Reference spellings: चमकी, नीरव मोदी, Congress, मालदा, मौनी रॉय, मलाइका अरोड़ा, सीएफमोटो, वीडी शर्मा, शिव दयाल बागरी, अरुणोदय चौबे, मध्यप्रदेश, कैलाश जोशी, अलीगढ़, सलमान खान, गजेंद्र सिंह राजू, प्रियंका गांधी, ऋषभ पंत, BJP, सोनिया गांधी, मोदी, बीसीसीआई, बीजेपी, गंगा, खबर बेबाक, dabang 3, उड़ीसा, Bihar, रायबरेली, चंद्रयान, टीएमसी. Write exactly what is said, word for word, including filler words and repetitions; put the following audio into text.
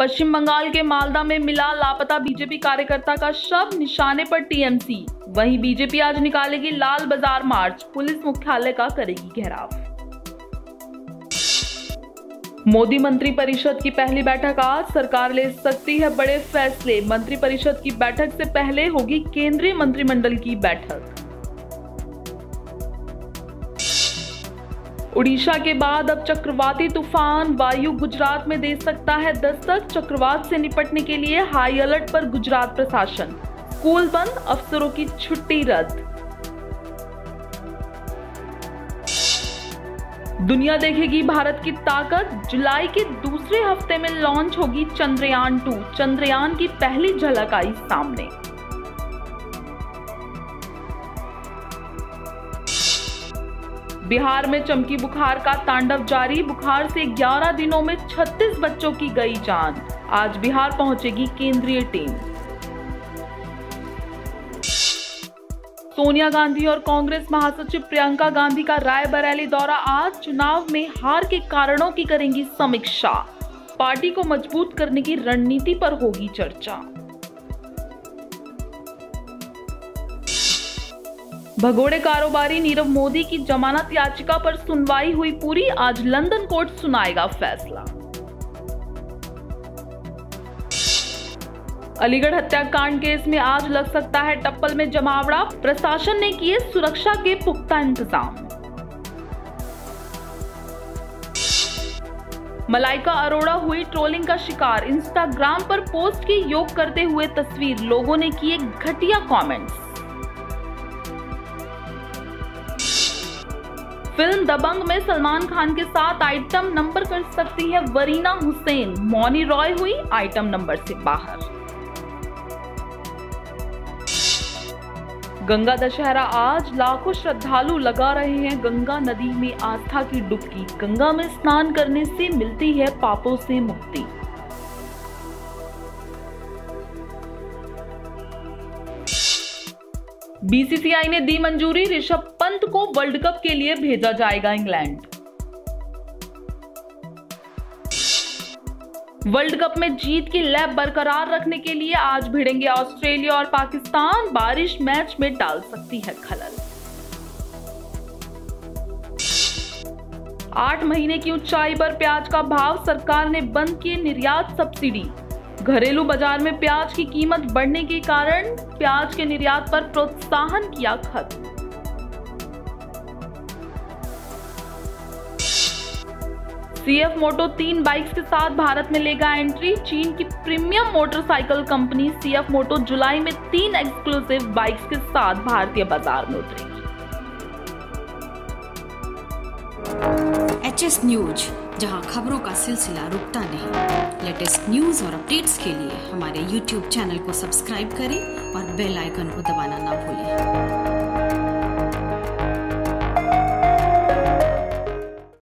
पश्चिम बंगाल के मालदा में मिला लापता बीजेपी कार्यकर्ता का शव, निशाने पर टीएमसी। वहीं बीजेपी आज निकालेगी लाल बाजार मार्च, पुलिस मुख्यालय का करेगी घेराव। मोदी मंत्री परिषद की पहली बैठक आज, सरकार ले सकती है बड़े फैसले। मंत्री परिषद की बैठक से पहले होगी केंद्रीय मंत्रिमंडल की बैठक। उड़ीसा के बाद अब चक्रवाती तूफान वायु गुजरात में दे सकता है दस्तक। चक्रवात से निपटने के लिए हाई अलर्ट पर गुजरात प्रशासन। स्कूल बंद, अफसरों की छुट्टी रद्द। दुनिया देखेगी भारत की ताकत, जुलाई के दूसरे हफ्ते में लॉन्च होगी चंद्रयान टू। चंद्रयान की पहली झलक आई सामने। बिहार में चमकी बुखार का तांडव जारी, बुखार से ग्यारह दिनों में छत्तीस बच्चों की गई जान। आज बिहार पहुंचेगी केंद्रीय टीम। सोनिया गांधी और कांग्रेस महासचिव प्रियंका गांधी का रायबरेली दौरा आज, चुनाव में हार के कारणों की करेंगी समीक्षा। पार्टी को मजबूत करने की रणनीति पर होगी चर्चा। भगोड़े कारोबारी नीरव मोदी की जमानत याचिका पर सुनवाई हुई पूरी, आज लंदन कोर्ट सुनाएगा फैसला। अलीगढ़ हत्याकांड केस में आज लग सकता है टप्पल में जमावड़ा, प्रशासन ने किए सुरक्षा के पुख्ता इंतजाम। मलाइका अरोड़ा हुई ट्रोलिंग का शिकार, इंस्टाग्राम पर पोस्ट की योग करते हुए तस्वीर, लोगों ने किए घटिया कमेंट्स। फिल्म दबंग में सलमान खान के साथ आइटम नंबर कर सकती है वरीना हुसैन, मौनी रॉय हुई आइटम नंबर से बाहर। गंगा दशहरा आज, लाखों श्रद्धालु लगा रहे हैं गंगा नदी में आस्था की डुबकी। गंगा में स्नान करने से मिलती है पापों से मुक्ति। बीसीसीआई ने दी मंजूरी, ऋषभ पंत को वर्ल्ड कप के लिए भेजा जाएगा इंग्लैंड। वर्ल्ड कप में जीत की लय बरकरार रखने के लिए आज भिड़ेंगे ऑस्ट्रेलिया और पाकिस्तान, बारिश मैच में डाल सकती है खलल। आठ महीने की ऊंचाई पर प्याज का भाव, सरकार ने बंद किए निर्यात सब्सिडी। घरेलू बाजार में प्याज की कीमत बढ़ने के कारण प्याज के निर्यात पर प्रोत्साहन किया खत्म। सीएफमोटो तीन बाइक्स के साथ भारत में लेगा एंट्री, चीन की प्रीमियम मोटरसाइकिल कंपनी सीएफमोटो जुलाई में तीन एक्सक्लूसिव बाइक्स के साथ भारतीय बाजार में उतरेगी। एचएस न्यूज, जहां खबरों का सिलसिला रुकता नहीं। लेटेस्ट न्यूज और अपडेट्स के लिए हमारे यूट्यूब चैनल को सब्सक्राइब करें और बेल आइकन को दबाना ना भूलें।